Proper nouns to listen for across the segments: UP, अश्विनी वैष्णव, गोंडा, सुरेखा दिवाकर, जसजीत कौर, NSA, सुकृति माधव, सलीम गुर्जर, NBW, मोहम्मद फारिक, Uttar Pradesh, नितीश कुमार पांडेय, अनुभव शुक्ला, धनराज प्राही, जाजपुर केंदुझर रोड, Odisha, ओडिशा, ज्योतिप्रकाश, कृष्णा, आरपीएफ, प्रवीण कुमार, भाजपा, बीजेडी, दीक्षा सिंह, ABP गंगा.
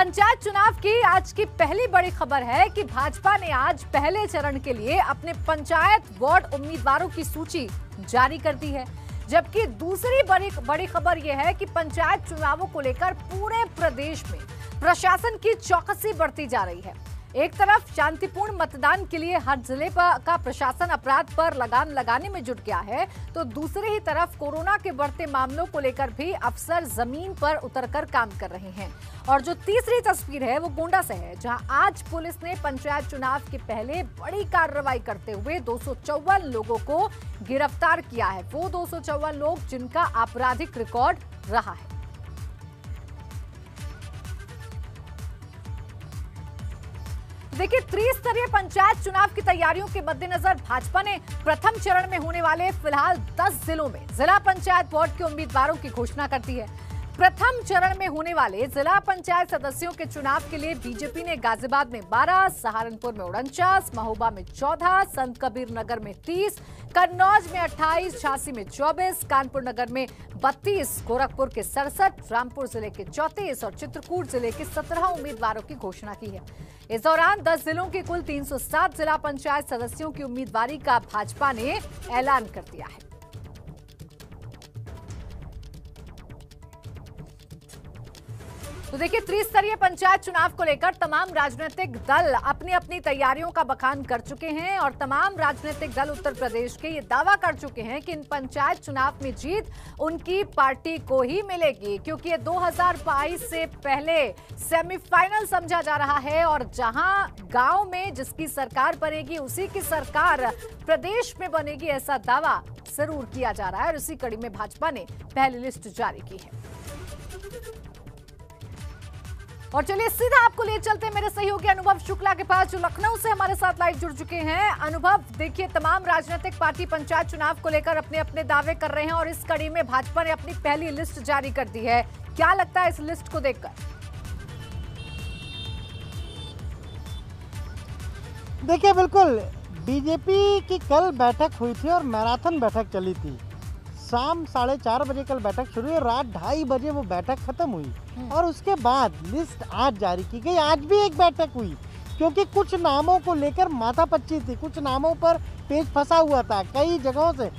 पंचायत चुनाव की आज की पहली बड़ी खबर है कि भाजपा ने आज पहले चरण के लिए अपने पंचायत वार्ड उम्मीदवारों की सूची जारी कर दी है, जबकि दूसरी बड़ी खबर यह है कि पंचायत चुनावों को लेकर पूरे प्रदेश में प्रशासन की चौकसी बढ़ती जा रही है। एक तरफ शांतिपूर्ण मतदान के लिए हर जिले का प्रशासन अपराध पर लगाम लगाने में जुट गया है, तो दूसरी ही तरफ कोरोना के बढ़ते मामलों को लेकर भी अफसर जमीन पर उतरकर काम कर रहे हैं। और जो तीसरी तस्वीर है वो गोंडा से है, जहां आज पुलिस ने पंचायत चुनाव के पहले बड़ी कार्रवाई करते हुए 254 लोगों को गिरफ्तार किया है। वो 254 लोग जिनका आपराधिक रिकॉर्ड रहा है। देखिए, त्रिस्तरीय पंचायत चुनाव की तैयारियों के मद्देनजर भाजपा ने प्रथम चरण में होने वाले फिलहाल 10 जिलों में जिला पंचायत वार्ड के उम्मीदवारों की घोषणा कर दी है। प्रथम चरण में होने वाले जिला पंचायत सदस्यों के चुनाव के लिए बीजेपी ने गाजियाबाद में 12, सहारनपुर में 49, महोबा में 14, संत कबीर नगर में 30, कन्नौज में 28, झांसी में 24, कानपुर नगर में 32, गोरखपुर के 67, रामपुर जिले के 34 और चित्रकूट जिले के 17 उम्मीदवारों की घोषणा की है। इस दौरान 10 जिलों के कुल 307 जिला पंचायत सदस्यों की उम्मीदवारी का भाजपा ने ऐलान कर दिया है। तो देखिए, त्रिस्तरीय पंचायत चुनाव को लेकर तमाम राजनीतिक दल अपनी अपनी तैयारियों का बखान कर चुके हैं और तमाम राजनीतिक दल उत्तर प्रदेश के ये दावा कर चुके हैं कि इन पंचायत चुनाव में जीत उनकी पार्टी को ही मिलेगी, क्योंकि ये 2022 से पहले सेमीफाइनल समझा जा रहा है और जहां गांव में जिसकी सरकार बनेगी उसी की सरकार प्रदेश में बनेगी, ऐसा दावा जरूर किया जा रहा है। और इसी कड़ी में भाजपा ने पहली लिस्ट जारी की है। और चलिए सीधा आपको ले चलते हैं मेरे सहयोगी अनुभव शुक्ला के पास, जो लखनऊ से हमारे साथ लाइव जुड़ चुके हैं। अनुभव, देखिए, तमाम राजनीतिक पार्टी पंचायत चुनाव को लेकर अपने अपने दावे कर रहे हैं और इस कड़ी में भाजपा ने अपनी पहली लिस्ट जारी कर दी है। क्या लगता है इस लिस्ट को देखकर? देखिए, बिल्कुल बीजेपी की कल बैठक हुई थी और मैराथन बैठक चली थी। शाम 4:30 बजे कल बैठक शुरू हुई और रात 2:30 बजे वो बैठक खत्म हुई और उसके बाद लिस्ट आज जारी की गई। आज भी एक बैठक हुई क्योंकि कुछ नामों को लेकर माथापच्ची थी, कुछ नामों पर पेच फंसा हुआ था कई जगहों से,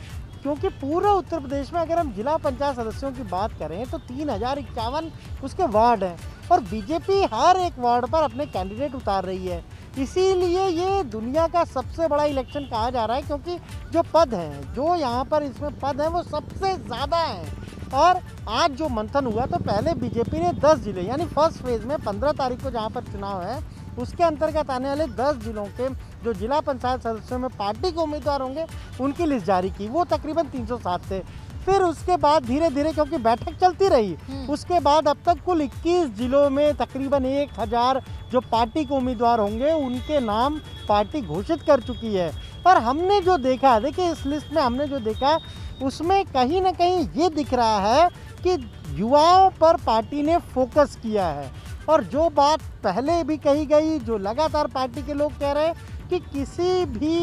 क्योंकि पूरे उत्तर प्रदेश में अगर हम जिला पंचायत सदस्यों की बात करें तो 3051 उसके वार्ड हैं और बीजेपी हर एक वार्ड पर अपने कैंडिडेट उतार रही है। इसीलिए ये दुनिया का सबसे बड़ा इलेक्शन कहा जा रहा है, क्योंकि जो पद हैं, जो यहाँ पर इसमें पद हैं वो सबसे ज़्यादा हैं। और आज जो मंथन हुआ तो पहले बीजेपी ने 10 जिले यानी फर्स्ट फेज़ में 15 तारीख को जहाँ पर चुनाव है उसके अंतर्गत आने वाले 10 जिलों के जो जिला पंचायत सदस्यों में पार्टी के उम्मीदवार होंगे उनकी लिस्ट जारी की, वो तकरीबन 307 थे। फिर उसके बाद धीरे धीरे क्योंकि बैठक चलती रही उसके बाद अब तक कुल 21 जिलों में तकरीबन 1000 जो पार्टी के उम्मीदवार होंगे उनके नाम पार्टी घोषित कर चुकी है। और हमने जो देखा, देखिए, इस लिस्ट में हमने जो देखा उसमें कहीं ना कहीं ये दिख रहा है कि युवाओं पर पार्टी ने फोकस किया है। और जो बात पहले भी कही गई, जो लगातार पार्टी के लोग कह रहे हैं कि किसी भी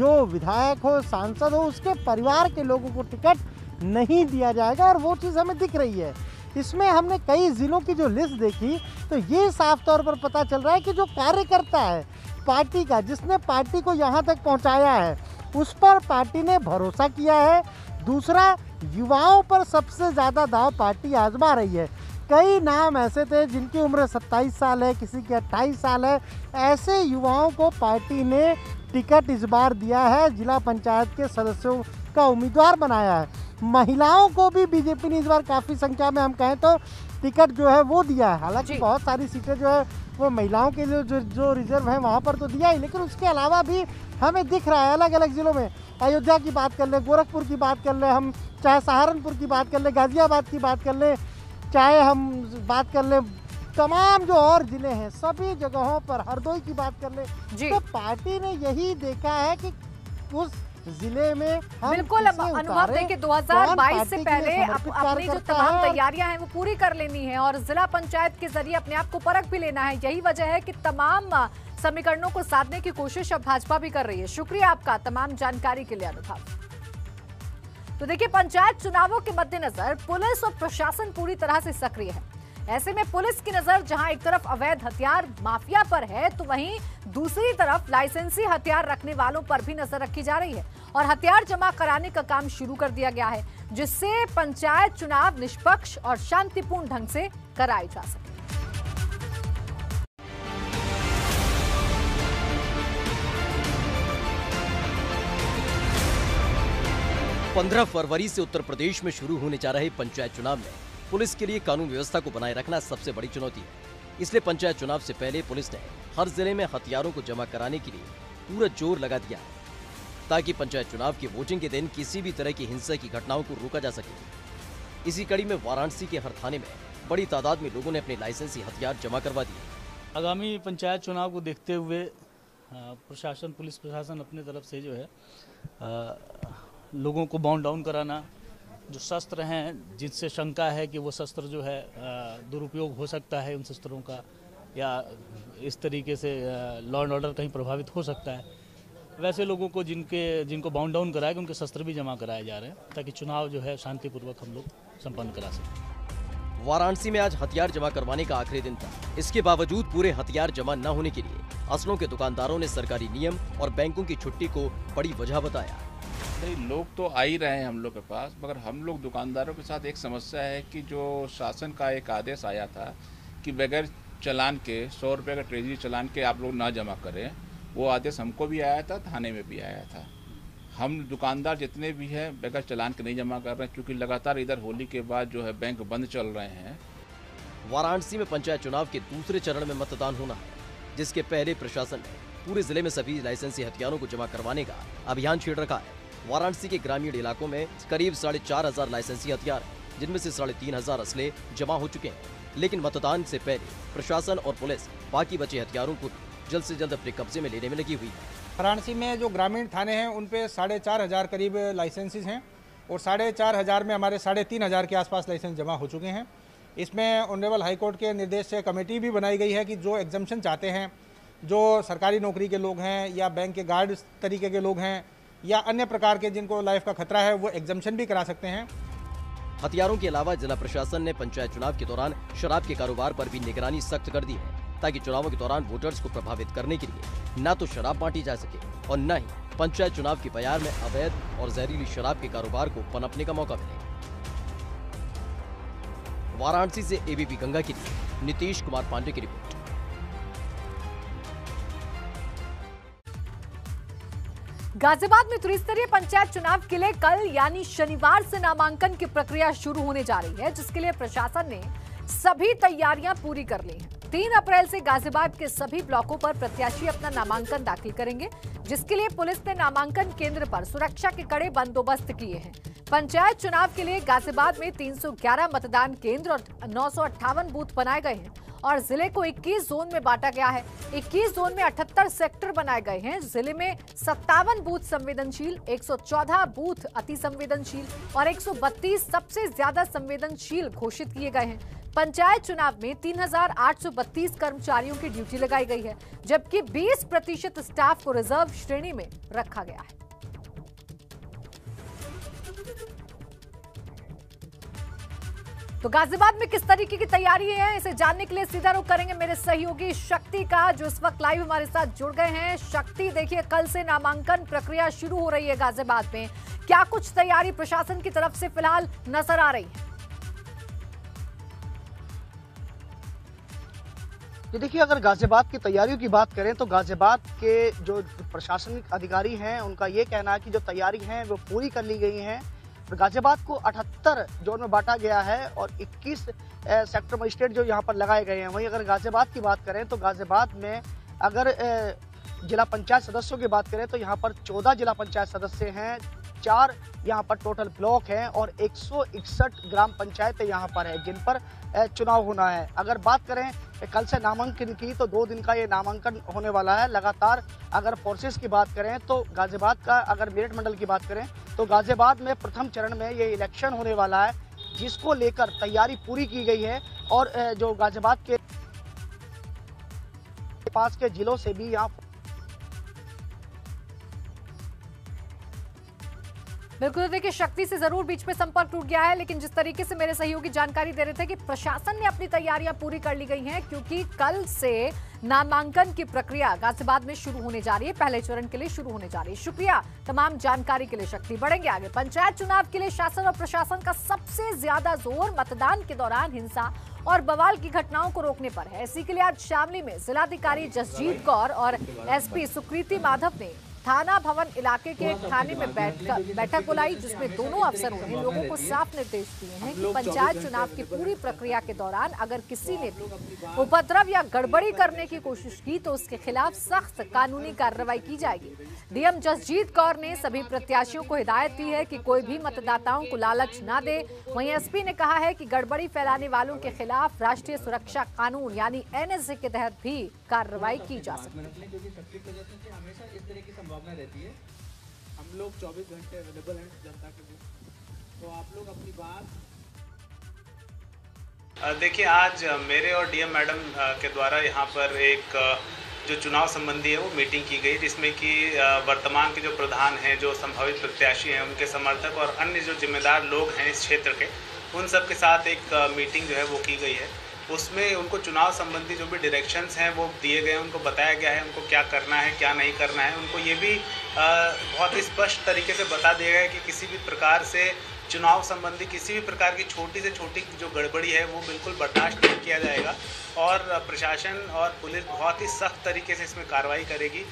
जो विधायक हो, सांसद हो, उसके परिवार के लोगों को टिकट नहीं दिया जाएगा और वो चीज़ हमें दिख रही है। इसमें हमने कई ज़िलों की जो लिस्ट देखी तो ये साफ तौर पर पता चल रहा है कि जो कार्यकर्ता है पार्टी का, जिसने पार्टी को यहाँ तक पहुँचाया है, उस पर पार्टी ने भरोसा किया है। दूसरा, युवाओं पर सबसे ज़्यादा दांव पार्टी आजमा रही है। कई नाम ऐसे थे जिनकी उम्र 27 साल है, किसी की 28 साल है, ऐसे युवाओं को पार्टी ने टिकट इस बार दिया है, जिला पंचायत के सदस्यों का उम्मीदवार बनाया है। महिलाओं को भी बीजेपी ने इस बार काफ़ी संख्या में हम कहें तो टिकट जो है वो दिया है। हालांकि बहुत सारी सीटें जो है वो महिलाओं के लिए जो रिजर्व है वहाँ पर तो दिया ही, लेकिन उसके अलावा भी हमें दिख रहा है अलग अलग ज़िलों में, अयोध्या की बात कर लें, गोरखपुर की बात कर लें, हम चाहे सहारनपुर की बात कर लें, गाज़ियाबाद की बात कर लें, चाहे हम बात कर लें तमाम जो और ज़िले हैं, सभी जगहों पर, हरदोई की बात कर लें, तो पार्टी ने यही देखा है कि उस जिले में। बिल्कुल, अनुभव, देखिए, 2022 से पहले अपनी जो तमाम तैयारियां हैं वो पूरी कर लेनी है और जिला पंचायत के जरिए अपने आप को परख भी लेना है। यही वजह है कि तमाम समीकरणों को साधने की कोशिश अब भाजपा भी कर रही है। शुक्रिया आपका तमाम जानकारी के लिए अनुभव। तो देखिए, पंचायत चुनावों के मद्देनजर पुलिस और प्रशासन पूरी तरह से सक्रिय है। ऐसे में पुलिस की नजर जहां एक तरफ अवैध हथियार माफिया पर है तो वहीं दूसरी तरफ लाइसेंसी हथियार रखने वालों पर भी नजर रखी जा रही है और हथियार जमा कराने का काम शुरू कर दिया गया है, जिससे पंचायत चुनाव निष्पक्ष और शांतिपूर्ण ढंग से कराए जा सके। पंद्रह फरवरी से उत्तर प्रदेश में शुरू होने जा रहे पंचायत चुनाव में पुलिस के लिए कानून व्यवस्था को बनाए रखना सबसे बड़ी चुनौती है। इसलिए पंचायत चुनाव से पहले पुलिस ने हर जिले में हथियारों को जमा कराने के लिए पूरा जोर लगा दिया है, ताकि पंचायत चुनाव की वोटिंग के दिन किसी भी तरह की हिंसा की घटनाओं को रोका जा सके। इसी कड़ी में वाराणसी के हर थाने में बड़ी तादाद में लोगों ने अपने लाइसेंसी हथियार जमा करवा दिए। आगामी पंचायत चुनाव को देखते हुए प्रशासन, पुलिस प्रशासन अपनी तरफ से जो है लोगों को बाउंड डाउन कराना, जो शस्त्र हैं जिनसे शंका है कि वो शस्त्र जो है दुरुपयोग हो सकता है उन शस्त्रों का, या इस तरीके से लॉ एंड ऑर्डर कहीं प्रभावित हो सकता है, वैसे लोगों को जिनको बाउंड डाउन कराया कि उनके शस्त्र भी जमा कराए जा रहे हैं ताकि चुनाव जो है शांतिपूर्वक हम लोग संपन्न करा सकें। वाराणसी में आज हथियार जमा करवाने का आखिरी दिन था। इसके बावजूद पूरे हथियार जमा न होने के लिए असलों के दुकानदारों ने सरकारी नियम और बैंकों की छुट्टी को बड़ी वजह बताया। लोग तो आ ही रहे हैं हम लोग के पास, मगर हम लोग दुकानदारों के साथ एक समस्या है कि जो शासन का एक आदेश आया था कि बगैर चलान के 100 रुपये का ट्रेजरी चलान के आप लोग ना जमा करें, वो आदेश हमको भी आया था, थाने में भी आया था। हम दुकानदार जितने भी हैं बगैर चलान के नहीं जमा कर रहे हैं, क्योंकि लगातार इधर होली के बाद जो है बैंक बंद चल रहे हैं। वाराणसी में पंचायत चुनाव के दूसरे चरण में मतदान होना है, जिसके पहले प्रशासन ने पूरे जिले में सभी लाइसेंसी हथियारों को जमा करवाने का अभियान छेड़ रखा है। वाराणसी के ग्रामीण इलाकों में करीब 4500 लाइसेंसी हथियार हैं, जिनमें से 3500 असले जमा हो चुके हैं। लेकिन मतदान से पहले प्रशासन और पुलिस बाकी बचे हथियारों को जल्द से जल्द अपने कब्जे में लेने में लगी हुई है। वाराणसी में जो ग्रामीण थाने हैं उन पे 4500 करीब लाइसेंसीज हैं और 4500 में हमारे 3500 के आसपास लाइसेंस जमा हो चुके हैं। इसमें ऑनरेबल हाईकोर्ट के निर्देश से कमेटी भी बनाई गई है कि जो एग्जम्पशन चाहते हैं, जो सरकारी नौकरी के लोग हैं या बैंक के गार्ड तरीके के लोग हैं या अन्य प्रकार के जिनको लाइफ का खतरा है, वो एग्जम्पशन भी करा सकते हैं। हथियारों के अलावा जिला प्रशासन ने पंचायत चुनाव के दौरान शराब के कारोबार पर भी निगरानी सख्त कर दी है, ताकि चुनावों के दौरान वोटर्स को प्रभावित करने के लिए न तो शराब बांटी जा सके और न ही पंचायत चुनाव के बयार में अवैध और जहरीली शराब के कारोबार को पनपने का मौका मिले। वाराणसी से एबीपी गंगा के लिए नितीश कुमार पांडेय की रिपोर्ट। गाजियाबाद में त्रिस्तरीय पंचायत चुनाव के लिए कल यानी शनिवार से नामांकन की प्रक्रिया शुरू होने जा रही है, जिसके लिए प्रशासन ने सभी तैयारियां पूरी कर ली हैं। 3 अप्रैल से गाजियाबाद के सभी ब्लॉकों पर प्रत्याशी अपना नामांकन दाखिल करेंगे, जिसके लिए पुलिस ने नामांकन केंद्र पर सुरक्षा के कड़े बंदोबस्त किए हैं। पंचायत चुनाव के लिए गाजियाबाद में 311 मतदान केंद्र और 958 बूथ बनाए गए हैं और जिले को 21 जोन में बांटा गया है। 21 जोन में 78 सेक्टर बनाए गए हैं। जिले में 57 बूथ संवेदनशील, 114 बूथ अति संवेदनशील और 132 सबसे ज्यादा संवेदनशील घोषित किए गए हैं। पंचायत चुनाव में 3832 कर्मचारियों की ड्यूटी लगाई गई है, जबकि 20% स्टाफ को रिजर्व श्रेणी में रखा गया है। तो गाजियाबाद में किस तरीके की तैयारी है, इसे जानने के लिए सीधा रुख करेंगे मेरे सहयोगी शक्ति का, जो इस वक्त लाइव हमारे साथ जुड़ गए हैं। शक्ति, देखिए कल से नामांकन प्रक्रिया शुरू हो रही है गाजियाबाद में, क्या कुछ तैयारी प्रशासन की तरफ से फिलहाल नजर आ रही है? तो देखिए, अगर गाजियाबाद की तैयारियों की बात करें तो गाजियाबाद के जो प्रशासनिक अधिकारी हैं उनका ये कहना है कि जो तैयारी है वो पूरी कर ली गई है। गाजियाबाद को 78 जोन में बांटा गया है और 21 सेक्टर मजिस्ट्रेट जो यहाँ पर लगाए गए हैं। वहीं अगर गाजियाबाद की बात करें तो गाजियाबाद में अगर जिला पंचायत सदस्यों की बात करें तो यहाँ पर 14 जिला पंचायत सदस्य हैं, 4 यहाँ पर टोटल ब्लॉक हैं और 161 ग्राम पंचायतें यहाँ पर है जिन पर चुनाव होना है। अगर बात करें कल से नामांकन की तो 2 दिन का ये नामांकन होने वाला है लगातार। अगर फोर्सेस की बात करें तो गाजियाबाद का, अगर मेरठ मंडल की बात करें तो गाजियाबाद में प्रथम चरण में ये इलेक्शन होने वाला है, जिसको लेकर तैयारी पूरी की गई है और जो गाजियाबाद के पास के जिलों से भी यहाँ बिल्कुल देखिए, शक्ति से जरूर बीच में संपर्क टूट गया है, लेकिन जिस तरीके से मेरे सहयोगी जानकारी दे रहे थे कि प्रशासन ने अपनी तैयारियां पूरी कर ली गई हैं, क्योंकि कल से नामांकन की प्रक्रिया गाजियाबाद में शुरू होने जा रही है, पहले चरण के लिए शुरू होने जा रही है। शुक्रिया तमाम जानकारी के लिए शक्ति। बढ़ेंगे आगे। पंचायत चुनाव के लिए शासन और प्रशासन का सबसे ज्यादा जोर मतदान के दौरान हिंसा और बवाल की घटनाओं को रोकने पर है। इसी के लिए आज शामली में जिलाधिकारी जसजीत कौर और एसपी सुकृति माधव ने थाना भवन इलाके के थाने में बैठक बुलाई, जिसमें दोनों अफसरों ने लोगों को साफ निर्देश दिए हैं कि पंचायत चुनाव की पूरी प्रक्रिया के दौरान अगर किसी ने भी उपद्रव या गड़बड़ी करने की कोशिश की तो उसके खिलाफ सख्त कानूनी कार्रवाई की जाएगी। डीएम जसजीत कौर ने सभी प्रत्याशियों को हिदायत दी है कि कोई भी मतदाताओं को लालच न दे। वहीं एसपी ने कहा है कि गड़बड़ी फैलाने वालों के खिलाफ राष्ट्रीय सुरक्षा कानून यानी NSA के तहत भी कार्रवाई की जा सकती है। रहती है, हम लोग 24 घंटे अवेलेबल हैं जनता के लिए, तो आप लोग अपनी बात देखिए। आज मेरे और डीएम मैडम के द्वारा यहाँ पर एक जो चुनाव संबंधी है वो मीटिंग की गई, जिसमें कि वर्तमान के जो प्रधान हैं, जो संभावित प्रत्याशी हैं, उनके समर्थक और अन्य जो जिम्मेदार लोग हैं इस क्षेत्र के, उन सब के साथ एक मीटिंग जो है वो की गई है। उसमें उनको चुनाव संबंधी जो भी डायरेक्शंस हैं वो दिए गए हैं, उनको बताया गया है उनको क्या करना है क्या नहीं करना है। उनको ये भी बहुत स्पष्ट तरीके से बता दिया गया है कि किसी भी प्रकार से चुनाव संबंधी किसी भी प्रकार की छोटी से छोटी जो गड़बड़ी है वो बिल्कुल बर्दाश्त नहीं किया जाएगा, और प्रशासन और पुलिस बहुत ही सख्त तरीके से इसमें कार्रवाई करेगी।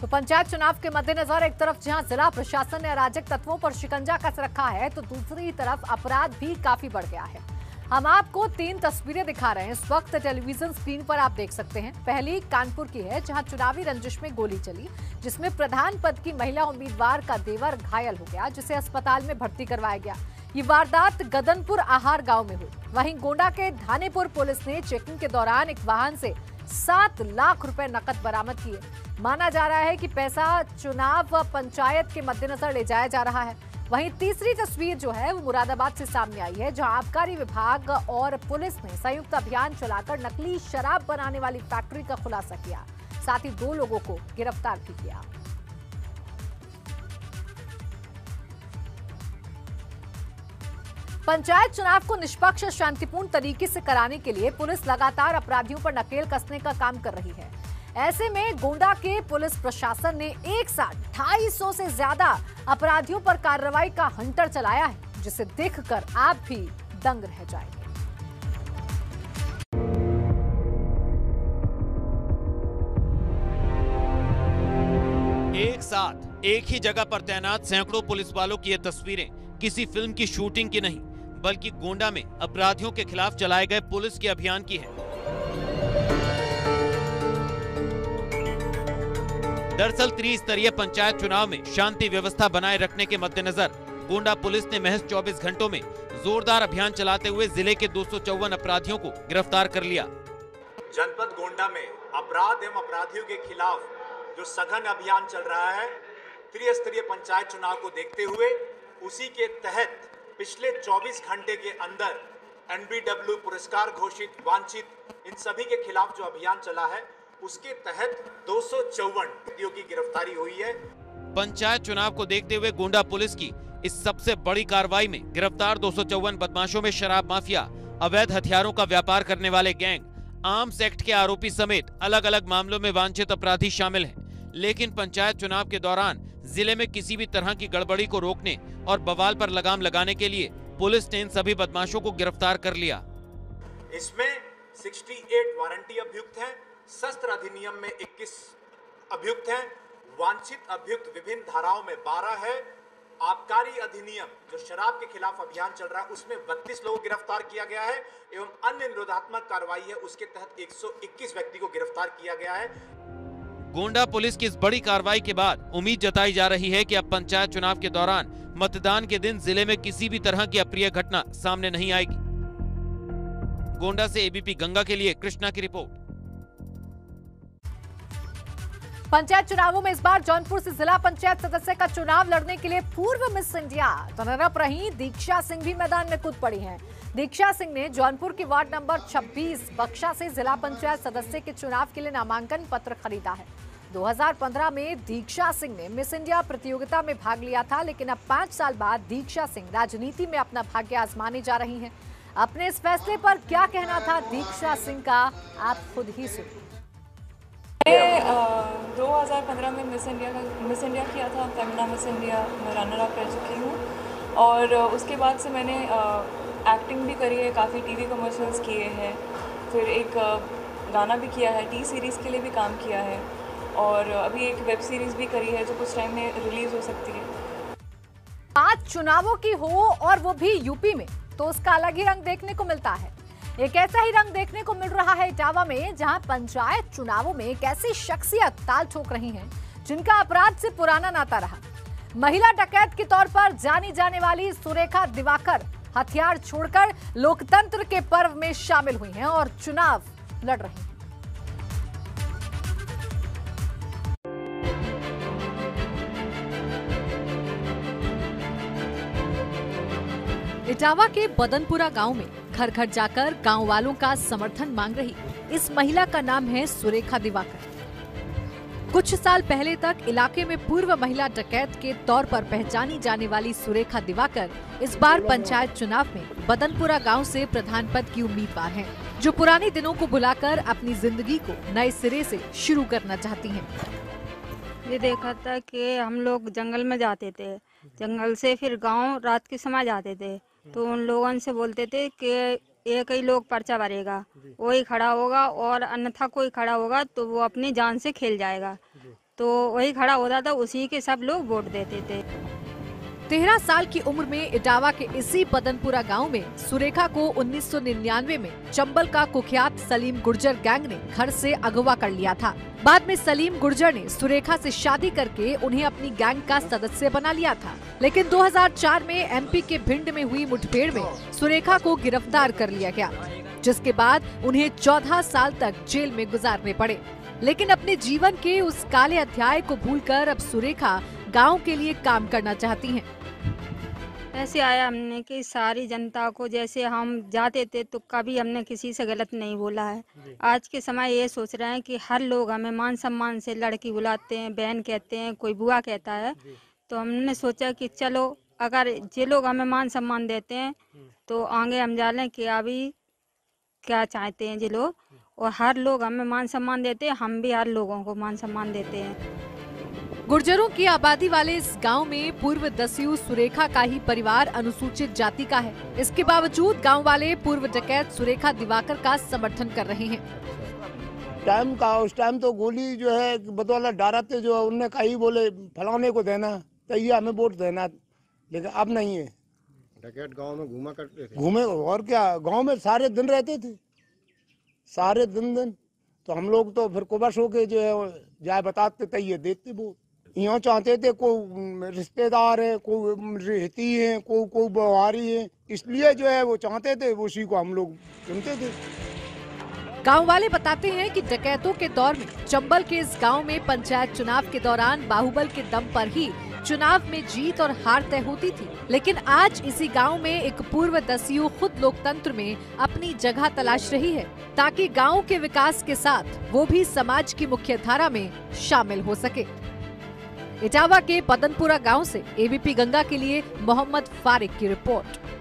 तो पंचायत चुनाव के मद्देनजर एक तरफ जहां जिला प्रशासन ने अराजक तत्वों पर शिकंजा कस रखा है, तो दूसरी तरफ अपराध भी काफी बढ़ गया है। हम आपको 3 तस्वीरें दिखा रहे हैं इस वक्त, टेलीविजन स्क्रीन पर आप देख सकते हैं। पहली कानपुर की है, जहां चुनावी रंजिश में गोली चली, जिसमें प्रधान पद की महिला उम्मीदवार का देवर घायल हो गया, जिसे अस्पताल में भर्ती करवाया गया। ये वारदात गदनपुर आहार गांव में हुई। वहीं गोंडा के धानेपुर पुलिस ने चेकिंग के दौरान एक वाहन से 7 लाख रुपए नकद बरामद किए। माना जा रहा है कि पैसा चुनाव व पंचायत के मद्देनजर ले जाया जा रहा है। वहीं तीसरी तस्वीर जो है वो मुरादाबाद से सामने आई है, जहां आबकारी विभाग और पुलिस ने संयुक्त अभियान चलाकर नकली शराब बनाने वाली फैक्ट्री का खुलासा किया, साथ ही 2 लोगों को गिरफ्तार भी किया। पंचायत चुनाव को निष्पक्ष और शांतिपूर्ण तरीके से कराने के लिए पुलिस लगातार अपराधियों पर नकेल कसने का काम कर रही है। ऐसे में गोंडा के पुलिस प्रशासन ने एक साथ 250 से ज्यादा अपराधियों पर कार्रवाई का हंटर चलाया है, जिसे देखकर आप भी दंग रह जाएंगे। एक साथ एक ही जगह पर तैनात सैकड़ों पुलिस वालों की ये तस्वीरें किसी फिल्म की शूटिंग की नहीं, बल्कि गोंडा में अपराधियों के खिलाफ चलाए गए पुलिस के अभियान की है। दरअसल त्रिस्तरीय पंचायत चुनाव में शांति व्यवस्था बनाए रखने के मद्देनजर गोंडा पुलिस ने महज 24 घंटों में जोरदार अभियान चलाते हुए जिले के 254 अपराधियों को गिरफ्तार कर लिया। जनपद गोंडा में अपराध एवं अपराधियों के खिलाफ जो सघन अभियान चल रहा है, त्रिस्तरीय पंचायत चुनाव को देखते हुए उसी के तहत पिछले 24 घंटे के अंदर NBW पुरस्कार घोषित वांछित इन सभी के खिलाफ जो अभियान चला है, उसके तहत 254 व्यक्तियों की गिरफ्तारी हुई है। पंचायत चुनाव को देखते हुए गोंडा पुलिस की इस सबसे बड़ी कार्रवाई में गिरफ्तार 254 बदमाशों में शराब माफिया, अवैध हथियारों का व्यापार करने वाले गैंग, आर्म्स एक्ट के आरोपी समेत अलग अलग मामलों में वांछित अपराधी शामिल हैं। लेकिन पंचायत चुनाव के दौरान जिले में किसी भी तरह की गड़बड़ी को रोकने और बवाल पर लगाम लगाने के लिए पुलिस ने इन सभी बदमाशों को गिरफ्तार कर लिया। इसमें 68 वारंटी अभियुक्त हैं, शस्त्र अधिनियम में 21 अभियुक्त हैं, वांछित अभियुक्त विभिन्न धाराओं में 12 है, आबकारी अधिनियम जो शराब के खिलाफ अभियान चल रहा है उसमें 32 लोगों को गिरफ्तार किया गया है, एवं अन्य निरोधात्मक कार्रवाई है उसके तहत 121 व्यक्ति को गिरफ्तार किया गया है। गोंडा पुलिस की इस बड़ी कार्रवाई के बाद उम्मीद जताई जा रही है कि अब पंचायत चुनाव के दौरान मतदान के दिन जिले में किसी भी तरह की अप्रिय घटना सामने नहीं आएगी। गोंडा से ABP गंगा के लिए कृष्णा की रिपोर्ट। पंचायत चुनावों में इस बार जौनपुर से जिला पंचायत सदस्य का चुनाव लड़ने के लिए पूर्व मिस इंडिया धनराज प्राही दीक्षा सिंह भी मैदान में कूद पड़ी हैं। दीक्षा सिंह ने जौनपुर की वार्ड नंबर 26 बक्शा से जिला पंचायत सदस्य के चुनाव के लिए नामांकन पत्र खरीदा है। 2015 में दीक्षा सिंह ने मिस इंडिया प्रतियोगिता में भाग लिया था, लेकिन अब 5 साल बाद दीक्षा सिंह राजनीति में अपना भाग्य आजमाने जा रही हैं। अपने इस फैसले पर क्या कहना था दीक्षा सिंह का, आप खुद ही सुनिए। 2015 में मिस इंडिया किया था, तमिलनाडु मिस इंडिया में रनर अप रह चुकी हूँ और उसके बाद से मैंने एक्टिंग भी करी है, काफ़ी टीवी कमर्शियल्स किए हैं, फिर एक गाना भी किया है, टी सीरीज़ के लिए भी काम किया है और अभी एक वेब सीरीज़ भी करी है जो कुछ टाइम में रिलीज़ हो सकती है। आज चुनावों की हो और वो भी यूपी में, तो उसका अलग ही रंग देखने को मिलता है। एक ऐसा ही रंग देखने को मिल रहा है इटावा में, जहां पंचायत चुनावों में एक ऐसी शख्सियत ताल ठोक रही हैं जिनका अपराध से पुराना नाता रहा। महिला डकैत के तौर पर जानी जाने वाली सुरेखा दिवाकर हथियार छोड़कर लोकतंत्र के पर्व में शामिल हुई हैं और चुनाव लड़ रही हैं। इटावा के बदनपुरा गांव में घर घर जाकर गांव वालों का समर्थन मांग रही इस महिला का नाम है सुरेखा दिवाकर। कुछ साल पहले तक इलाके में पूर्व महिला डकैत के तौर पर पहचानी जाने वाली सुरेखा दिवाकर इस बार पंचायत चुनाव में बदनपुरा गांव से प्रधान पद की उम्मीदवार हैं, जो पुराने दिनों को भुलाकर अपनी जिंदगी को नए सिरे से शुरू करना चाहती हैं। ये देखा था कि हम लोग जंगल में जाते थे, जंगल से फिर गाँव रात के समय जाते थे, तो उन लोगों से बोलते थे कि एक ही लोग पर्चा भरेगा, वही खड़ा होगा और अन्यथा कोई खड़ा होगा तो वो अपनी जान से खेल जाएगा, तो वही खड़ा होता था, उसी के सब लोग वोट देते थे। 13 साल की उम्र में इटावा के इसी बदनपुरा गांव में सुरेखा को 1999 में चंबल का कुख्यात सलीम गुर्जर गैंग ने घर से अगवा कर लिया था। बाद में सलीम गुर्जर ने सुरेखा से शादी करके उन्हें अपनी गैंग का सदस्य बना लिया था, लेकिन 2004 में एमपी के भिंड में हुई मुठभेड़ में सुरेखा को गिरफ्तार कर लिया गया, जिसके बाद उन्हें 14 साल तक जेल में गुजारने पड़े। लेकिन अपने जीवन के उस काले अध्याय को भूलकर अब सुरेखा गाँव के लिए काम करना चाहती है। ऐसे आया हमने कि सारी जनता को, जैसे हम जाते थे तो कभी हमने किसी से गलत नहीं बोला है। आज के समय ये सोच रहे हैं कि हर लोग हमें मान सम्मान से लड़की बुलाते हैं, बहन कहते हैं, कोई बुआ कहता है, तो हमने सोचा कि चलो अगर ये लोग हमें मान सम्मान देते हैं तो आगे हम जा लें कि अभी क्या चाहते हैं ये लोग। और हर लोग हमें मान सम्मान देते हैं, हम भी हर लोगों को मान सम्मान देते हैं। गुर्जरों की आबादी वाले इस गांव में पूर्व दस्यु सुरेखा का ही परिवार अनुसूचित जाति का है। इसके बावजूद गांव वाले पूर्व डकैत सुरेखा दिवाकर का समर्थन कर रहे हैं। टाइम का उस टाइम तो गोली जो है बदौलत डराते, जो उनने कही बोले फलाने को देना चाहिए, हमें वोट देना, लेकिन अब नहीं है। डकैत गाँव में घूमा करते थे, घूमे और क्या, गाँव में सारे दिन रहते थे, सारे दिन तो हम लोग तो फिर कुबश होके जो है जाए बताते तैये देखते। वो यहाँ चाहते थे कोई रिश्तेदार है, कोई रहती है, कोई बवारी है, इसलिए जो है वो चाहते थे, उसी को हम लोग चुनते थे। गाँव वाले बताते हैं कि डकैतों के दौर में चंबल के इस गांव में पंचायत चुनाव के दौरान बाहुबल के दम पर ही चुनाव में जीत और हार तय होती थी, लेकिन आज इसी गांव में एक पूर्व दस्यु खुद लोकतंत्र में अपनी जगह तलाश रही है, ताकि गाँव के विकास के साथ वो भी समाज की मुख्यधारा में शामिल हो सके। इटावा के बदनपुरा गांव से एबीपी गंगा के लिए मोहम्मद फारिक की रिपोर्ट।